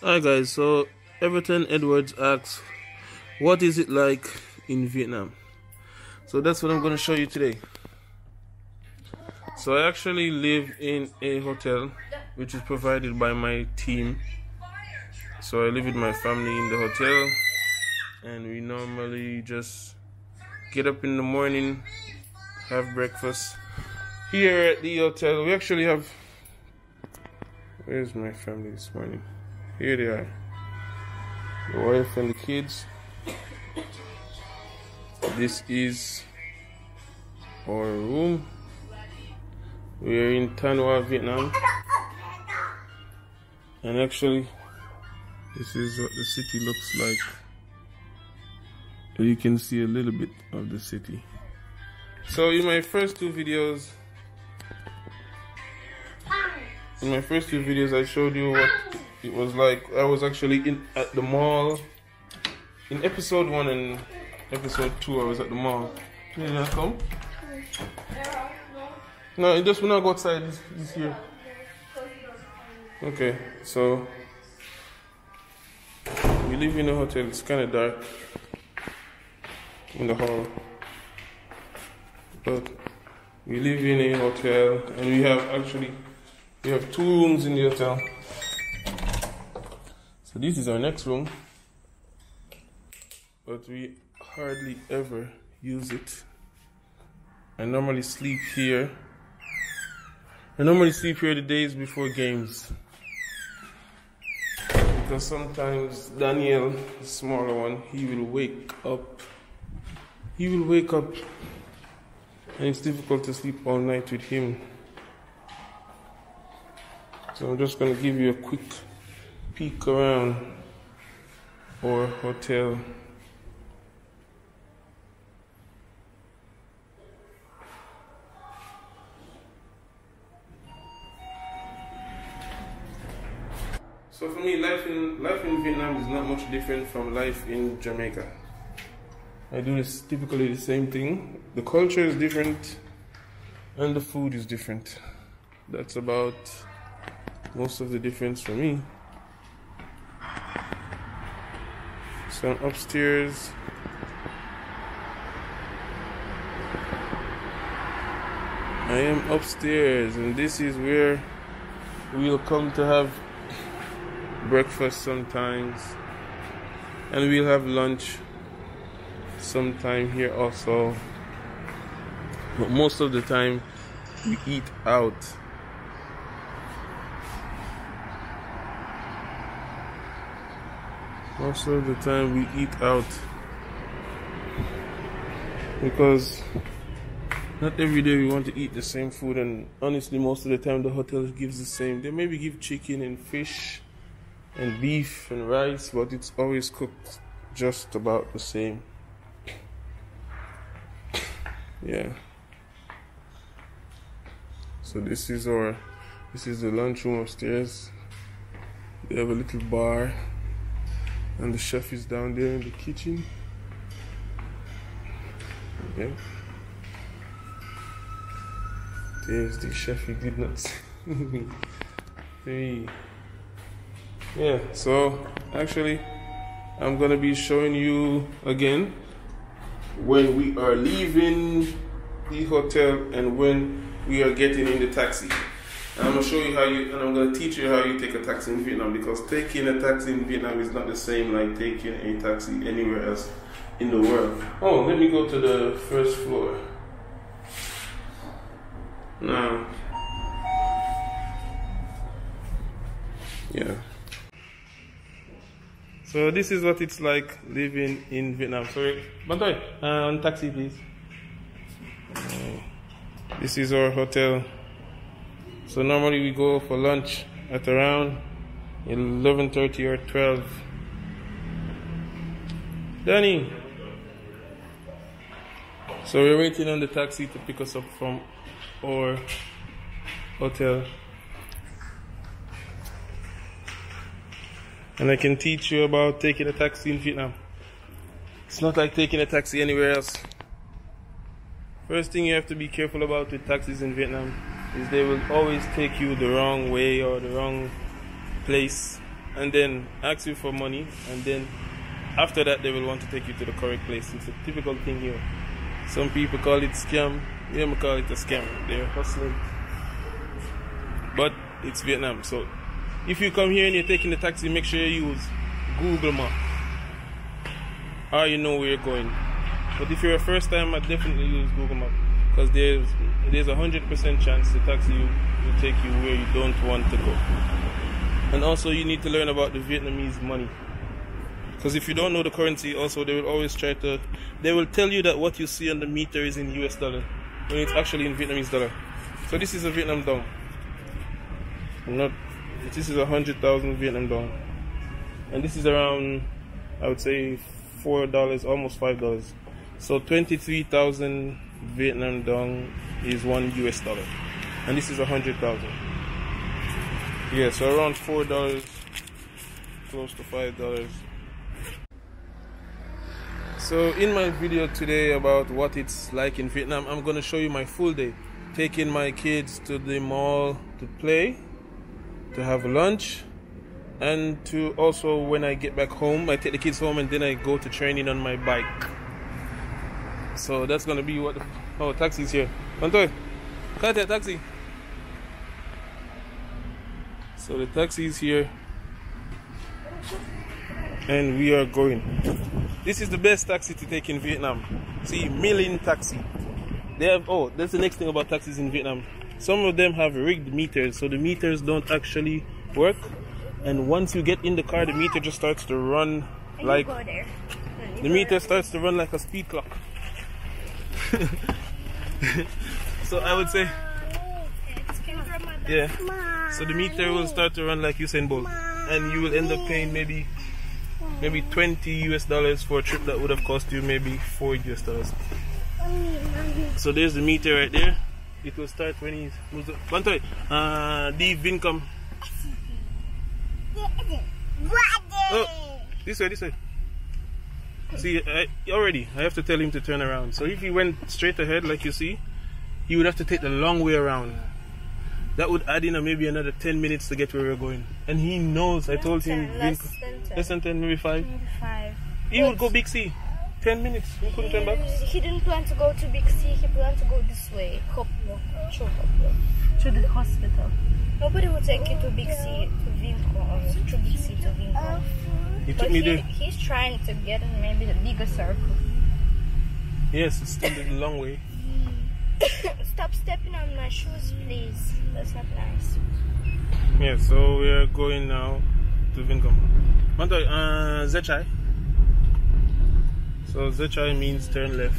Hi guys, so Everton Edwards asks, what is it like in Vietnam? So that's what I'm going to show you today. So I actually live in a hotel which is provided by my team. So I live with my family in the hotel, and we normally just get up in the morning, have breakfast here at the hotel. We actually have, where's my family this morning? Here they are, the wife and the kids. This is our room. We are in Thanh Hóa, Vietnam, and actually this is what the city looks like. You can see a little bit of the city. So in my first two videos I showed you what it was like. I was actually at the mall. In episode 1 and episode 2 I was at the mall. Can you not come? No, it just will not go outside this year. Okay, so we live in a hotel. It's kind of dark in the hall, but we live in a hotel, and we have two rooms in the hotel. So this is our next room, but we hardly ever use it. I normally sleep here the days before games, because sometimes Daniel, the smaller one, he will wake up, and it's difficult to sleep all night with him. So I'm just going to give you a quick peek around our hotel. So for me, life in Vietnam is not much different from life in Jamaica. I do typically the same thing. The culture is different and the food is different. That's about most of the difference for me. So I'm upstairs. I am upstairs, and this is where we'll come to have breakfast sometimes, and we'll have lunch sometime here also, but most of the time we eat out. Most of the time we eat out because not every day we want to eat the same food, and honestly most of the time the hotel gives the same. They maybe give chicken and fish and beef and rice, but it's always cooked just about the same. Yeah. So this is the lunchroom upstairs. They have a little bar, and the chef is down there in the kitchen. Yeah. There's the chef. He did not see. Hey. Yeah. So actually, I'm gonna be showing you again when we are leaving the hotel and when we are getting in the taxi. And I'm gonna show you how I'm gonna teach you how you take a taxi in Vietnam, because taking a taxi in Vietnam is not the same like taking a taxi anywhere else in the world. Oh, let me go to the first floor. Now, yeah. So this is what it's like living in Vietnam. Sorry, Bantoy, taxi please. This is our hotel. So normally we go for lunch at around 11:30 or 12. Danny. So we're waiting on the taxi to pick us up from our hotel. And I can teach you about taking a taxi in Vietnam. It's not like taking a taxi anywhere else. First thing you have to be careful about with taxis in Vietnam is they will always take you the wrong way or the wrong place. and then ask you for money, and then after that they will want to take you to the correct place. It's a typical thing here. Some people call it scam. Yeah, I call it a scam. They're hustling. But it's Vietnam. So if you come here and you're taking the taxi, make sure you use Google Maps, or you know where you're going. But if you're a first time, I definitely use Google Maps, because there's a 100% chance the taxi will take you where you don't want to go. And also you need to learn about the Vietnamese money, because if you don't know the currency, also they will always try to, they will tell you that what you see on the meter is in US dollar when it's actually in Vietnamese dollar. So this is a Vietnam dong. This is 100,000 Vietnam dong, and this is around, I would say, $4, almost $5. So 23,000 Vietnam dong is $1 US, and this is 100,000. Yeah, so around $4, close to $5. So in my video today about what it's like in Vietnam, I'm gonna show you my full day, taking my kids to the mall to play, to have lunch, and to also, when I get back home, I take the kids home and then I go to training on my bike. So that's gonna be what. Oh, taxi's here. Contoy, cut it, taxi. So the taxi is here, and we are going. This is the best taxi to take in Vietnam. See, milling taxi. They have. Oh, that's the next thing about taxis in Vietnam. Some of them have rigged meters, so the meters don't actually work. And once you get in the car, the meter just starts to run like the meter starts to run like a speed clock. So I would say, yeah. So the meter will start to run like Usain Bolt, and you will end up paying maybe $20 for a trip that would have cost you maybe $4 US. So there's the meter right there. It will start when he's the Vincom. Oh, this way. See, I have to tell him to turn around. So if he went straight ahead, like you see, he would have to take the long way around. That would add in maybe another 10 minutes to get where we're going. And he knows. I told him less than 10, maybe 5. He would go Big C. 10 minutes. He couldn't turn back. He didn't plan to go to Big C. He planned to go this way, to the hospital. Nobody would take you to Big C to Vincom, He took me there. He's trying to get in maybe the bigger circle. Yes, it's still a long way. Stop stepping on my shoes, please. That's not nice. Yeah, so we are going now to Vincom. Zechai. So Zechai means turn left.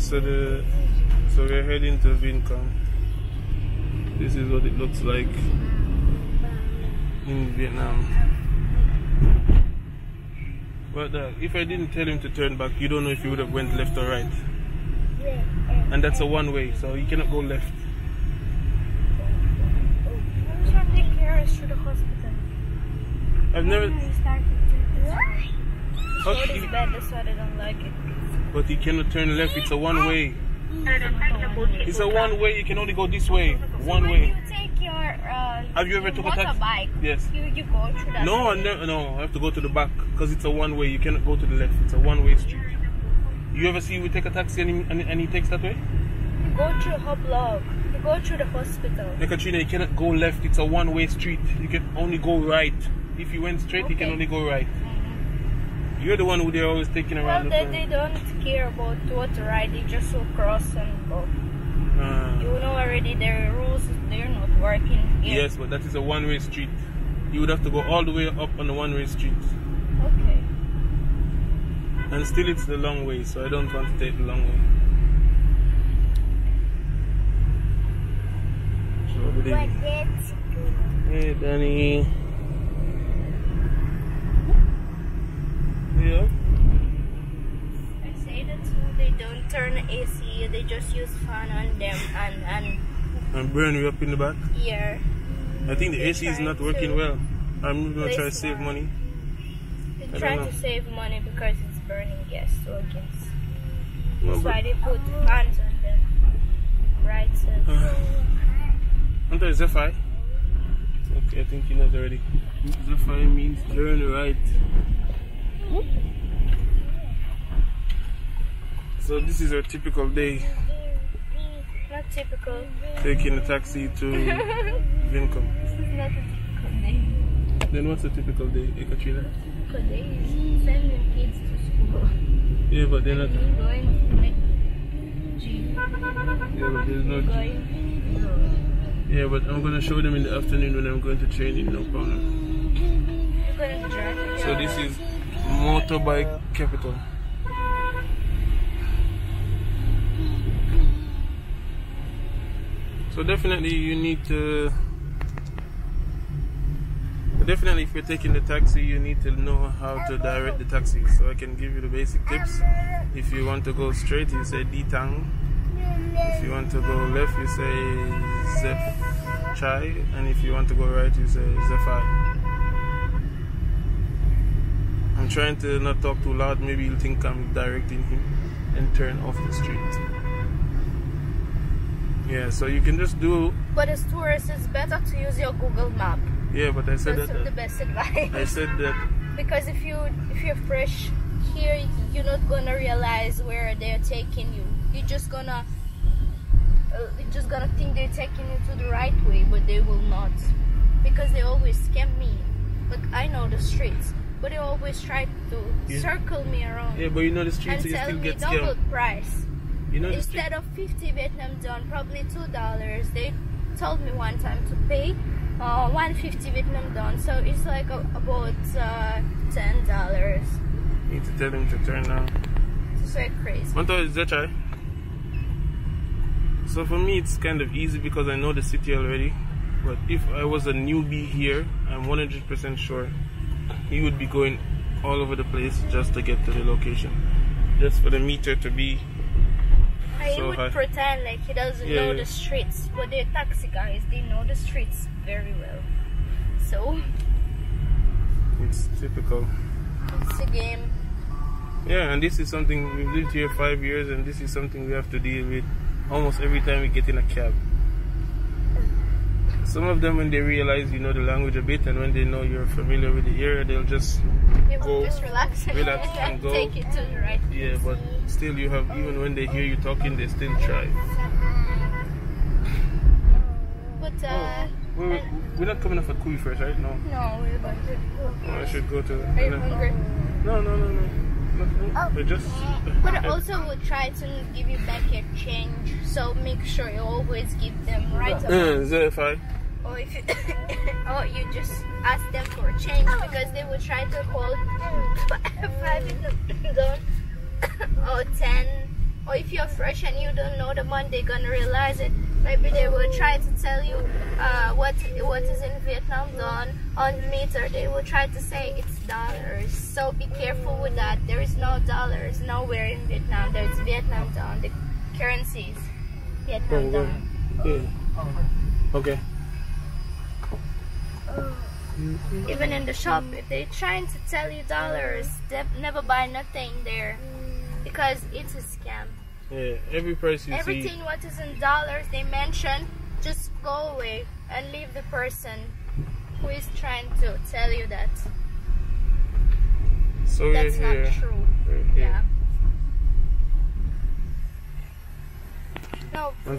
So we're heading to Vincom. This is what it looks like in Vietnam. But if I didn't tell him to turn back, you don't know if he would have went left or right. And that's a one way, so you cannot go left. We should take carers to the hospital. I've never. Okay. It's bad, that's why they don't like it. But you cannot turn left. It's a one way. It's a one way. You can only go this way. One way. You take your, have you ever took a taxi? Bike, yes. You go to that. No, no. I have to go to the back because it's a one way. You cannot go to the left. It's a one way street. You ever see we take a taxi and he takes that way? You go to Hop Log. You go to the hospital. No, Katrina, you cannot go left. It's a one way street. You can only go right. If you went straight, okay. You can only go right. You're the one who they're always taking around. Well, they don't care about what right, they just will cross and go. You know already their rules, they're not working here. Yes, but that is a one-way street. You would have to go all the way up on the one-way street. Okay. And still it's the long way, so I don't want to take the long way. So over there. Hey, Danny. Yeah. I say that they don't turn AC, they just use fan on them and burn you up in the back? Yeah. I think the AC is not working well. I'm going to try to save money. They're trying to save money because it's burning gas organs. That's why they put fans on them. Right? Oh, that is FI. Okay, I think you know it already. FI means turn right. So this is our typical day. Not typical. Taking a taxi to Vincom. This is not a typical day. Then what's a typical day, Ekatrina? Typical day is sending kids to school. Yeah, but they're not going to gym. Yeah, but there's no gym. Yeah, but I'm gonna show them in the afternoon when I'm going to train in Nopana. So this is motorbike capital. So definitely you need to, definitely if you're taking the taxi, you need to know how to direct the taxi. So I can give you the basic tips. If you want to go straight, you say Di Tang. If you want to go left, you say Zeph Chai. And if you want to go right, you say Zephai. I'm trying to not talk too loud, maybe you'll think I'm directing him, and turn off the street. Yeah, so you can just do. But as tourists, it's better to use your Google map. Yeah, but I said that's that. That's the best advice. I said that. Because if you're fresh here, you're not gonna realize where they're taking you. You're just gonna think they're taking you to the right way, but they will not, because they always scam me. Like I know the streets, but they always try to circle me around. Yeah, but you know the streets, and so you still get scammed. Double price. You know, instead of 50 Vietnam dong, probably $2. They told me one time to pay 150 Vietnam dong, so it's like about $10. Need to tell them to turn now. It's like crazy. One time is that right? So for me, it's kind of easy because I know the city already. But if I was a newbie here, I'm 100% sure he would be going all over the place just to get to the location, just for the meter to be. He would pretend like he doesn't know the streets, but they're taxi guys, they know the streets very well. So it's typical. It's a game. Yeah, and this is something we've lived here 5 years, and this is something we have to deal with almost every time we get in a cab. Some of them, when they realize you know the language a bit, and when they know you're familiar with the area, they'll just relax and go. Take it to the right. Yeah, but still, you have, even when they hear you talking, they still try. But we're not coming off at Kui first, right? No. No, we're going to. Oh, I should go to. Are you hungry? No. We're just. But also, we'll try to give you back your change, so make sure you always give them right away. Or if you, or you just ask them for a change, because they will try to hold 5 or 10. Or if you're fresh and you don't know the month, they're gonna realize it. Maybe they will try to tell you what is in Vietnam dong on meter. They will try to say it's dollars. So be careful with that. There is no dollars nowhere in Vietnam. There is Vietnam dong. The currencies, Vietnam dong. Yeah. Okay. Even in the shop, if they're trying to tell you dollars, they never buy nothing there, because it's a scam. Yeah, every person. Everything what is in dollars they mention, just go away and leave the person who is trying to tell you that. So that's not true. Yeah. No. I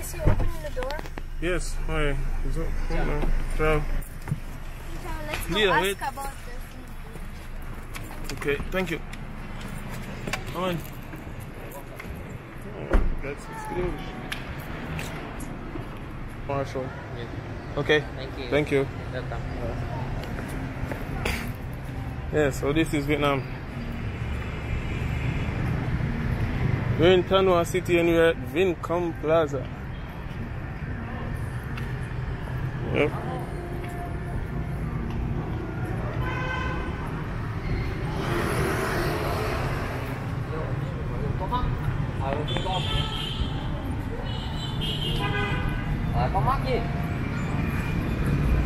see you opening the door. Yes, hi. Hello. Ciao. Let's go ask about this. Okay, thank you. Come on. That's Marshall. Yes. Okay. Thank you. Thank you. Yeah, so this is Vietnam. We're in Thanh Hóa City and we're at Vincom Plaza. Yep.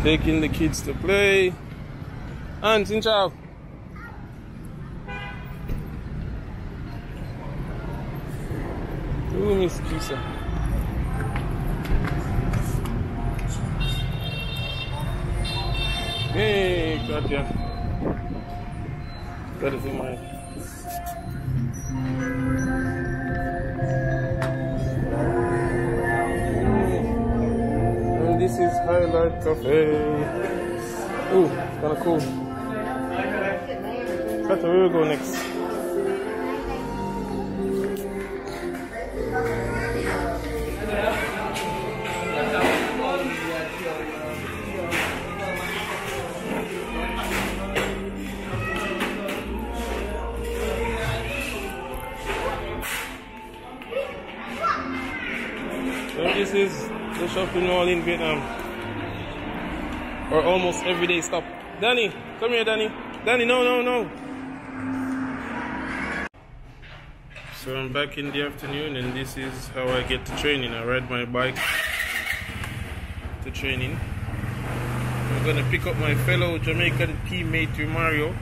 Taking the kids to play. And xin chào. Ooh, Miss Kisa. Goddamn. That is in my and this is Highlight Cafe. Ooh, kinda cool. That's where we go next. This is the shopping mall in Vietnam. Or almost everyday stop. Danny, come here, Danny. Danny, no, no, no. So I'm back in the afternoon, and this is how I get to training. I ride my bike to training. I'm gonna pick up my fellow Jamaican teammate Mario.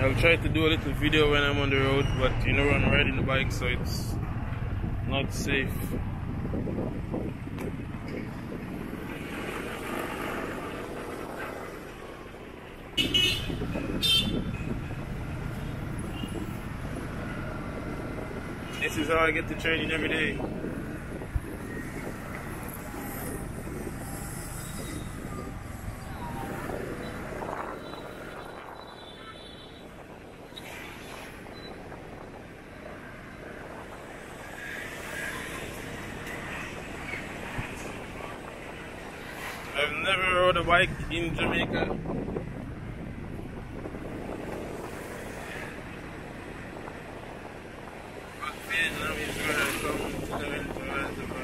I'll try to do a little video when I'm on the road, but you know I'm riding the bike, so it's not safe. This is how I get to training every day. I've never rode a bike in Jamaica. But Vietnam is where I come to the winter reservoir.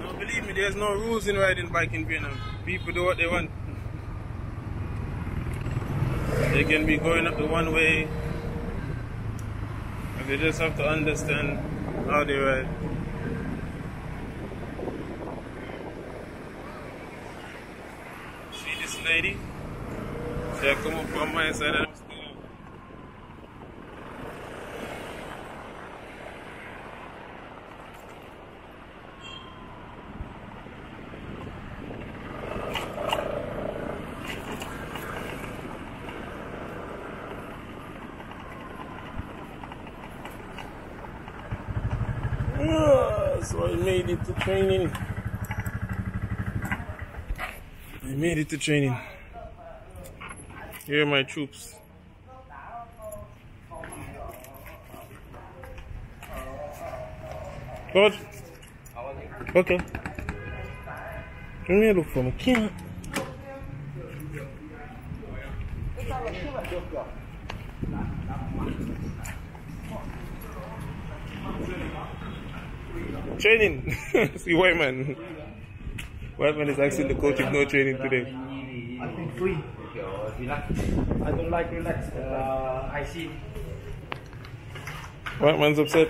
Now believe me, there's no rules in riding bike in Vietnam. People do what they want. They can be going up the one way. And they just have to understand how they ride. See this lady? See, I come up from my side and I'm still up. So I made it to training. I made it to training. Here are my troops. Coach. Okay. Come here, look for me. Can't. Training. See, White man is asking the coach if no training today. I think free. I don't like relax. I see. White man's upset.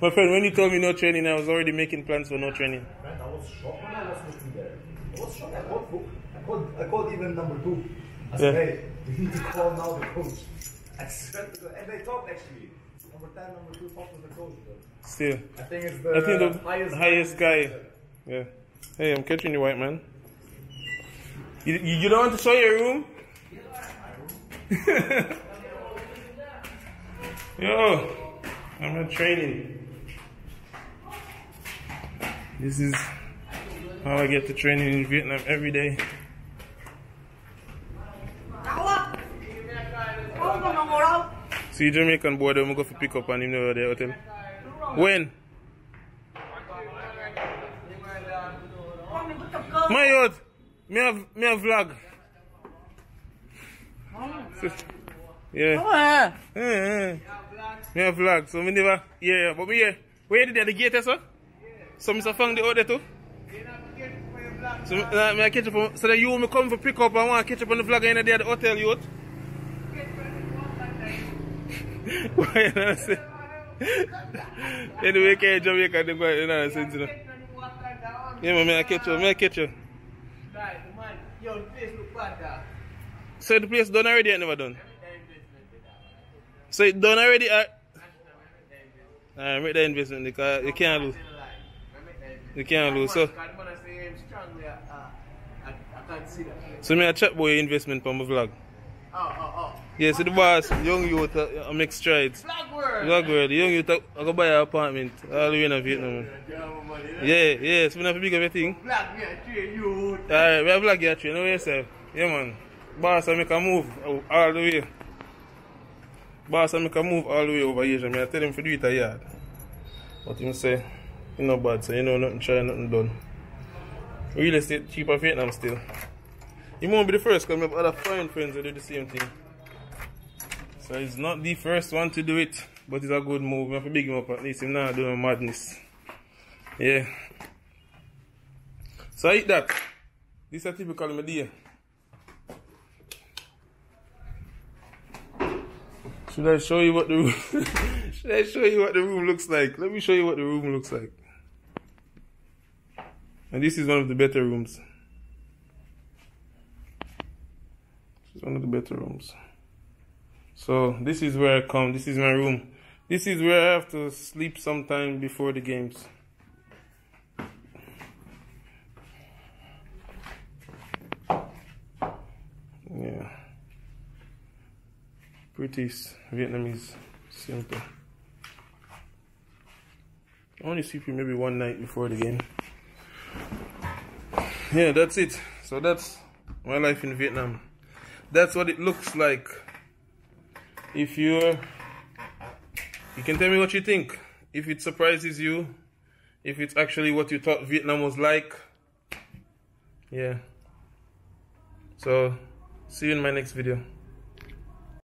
My friend, when you told me no training, I was already making plans for no training. I was shocked when I was looking there. I was shocked. I called even number two. I said, hey, we need to call now the coach. I swear to God, and they talked actually. Number 10, number 2 talked to the coach. Still. I think it's the, highest guy. Yeah. Hey, I'm catching you, white man. You don't want to show your room? Yo, I'm at training. This is how I get to training in Vietnam every day. See Jamaican boy, I'm going to go for pick up and him over the hotel. When? My God, me a vlog. Yeah. Me a vlog, so me never. Yeah, but me here. Where did the gate, sir? So me found the order too. So me catch up. So that you me come for pick up and want to catch up on the vlog in the hotel, you. Why not say? Anyway, can't Jamaica they go in and say, you know. Yeah, man, I catch you. Yo, the place look bad. So the place done already, I never done. So it done already. And make the investment, they can't lose. They can't lose, so. So I chat boy investment for my vlog. Oh. Yeah, so the boss, young youth, I make strides. Vlog world. Young youth, I go buy an apartment all the way in Vietnam. Yeah, so we have to pick up everything. Vlog here, train youth. Alright, we have vlog here, train away yourself. Yeah, man. Boss, I make a move all the way. Boss, I make a move all the way over here. I tell him to do it a yard. But he say, you know bad, so you know nothing try, nothing done. Real estate cheaper Vietnam still. You won't be the first because we have other foreign friends who do the same thing. So he's not the first one to do it, but it's a good move. We have to big him up at least. He's not doing madness. Yeah. So I eat that. This is a typical my day. Should I show you what the room should I show you what the room looks like? Let me show you what the room looks like. And this is one of the better rooms. This is one of the better rooms. So this is where I come. This is my room. This is where I have to sleep sometime before the games. Yeah. Pretty Vietnamese, simple. I only sleep maybe one night before the game. Yeah, that's it. So that's my life in Vietnam. That's what it looks like. If you can tell me what you think. If it surprises you, if it's actually what you thought Vietnam was like. Yeah. So see you in my next video.